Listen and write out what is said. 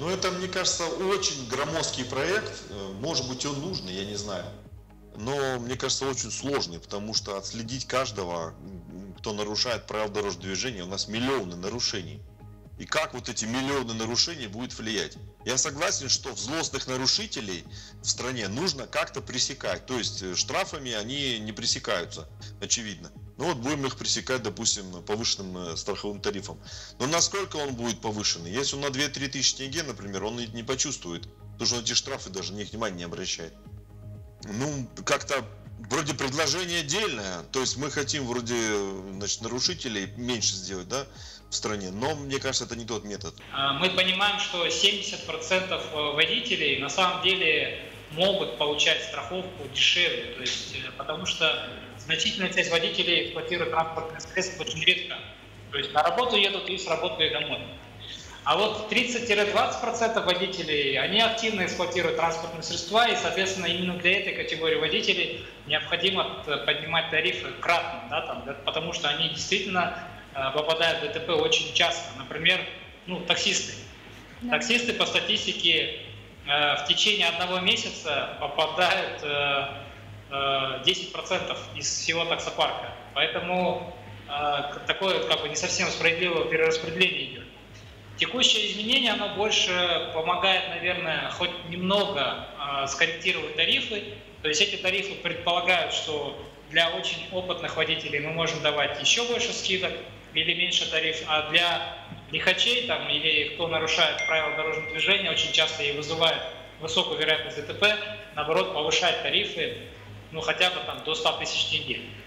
Но это, мне кажется, очень громоздкий проект. Может быть, он нужный, я не знаю. Но, мне кажется, очень сложный, потому что отследить каждого, кто нарушает правила дорожного движения, у нас миллионы нарушений. И как вот эти миллионы нарушений будут влиять? Я согласен, что злостных нарушителей в стране нужно как-то пресекать. То есть штрафами они не пресекаются, очевидно. Ну вот будем их пресекать, допустим, повышенным страховым тарифом. Но насколько он будет повышенный? Если он на 2-3 тысячи тенге, например, он не почувствует, потому что он эти штрафы даже на них внимания не обращает. Ну, как-то вроде предложение дельное, то есть мы хотим вроде, значит, нарушителей меньше сделать, да, в стране, но мне кажется, это не тот метод. Мы понимаем, что 70% водителей на самом деле могут получать страховку дешевле, то есть, потому что значительная часть водителей эксплуатирует транспортные средства очень редко, то есть на работу едут и с работы и домой. А вот 30-20% водителей, они активно эксплуатируют транспортные средства, и, соответственно, именно для этой категории водителей необходимо поднимать тарифы кратно, да, там, потому что они действительно попадают в ДТП очень часто. Например, ну, таксисты. Да. Таксисты по статистике в течение одного месяца попадают 10% из всего таксопарка. Поэтому такое как бы не совсем справедливое перераспределение идет. Текущее изменение, оно больше помогает, наверное, хоть немного скорректировать тарифы. То есть эти тарифы предполагают, что для очень опытных водителей мы можем давать еще больше скидок или меньше тариф, а для лихачей там, или кто нарушает правила дорожного движения, очень часто и вызывает высокую вероятность ДТП, наоборот, повышать тарифы, ну, хотя бы там, до 100 тысяч тенге.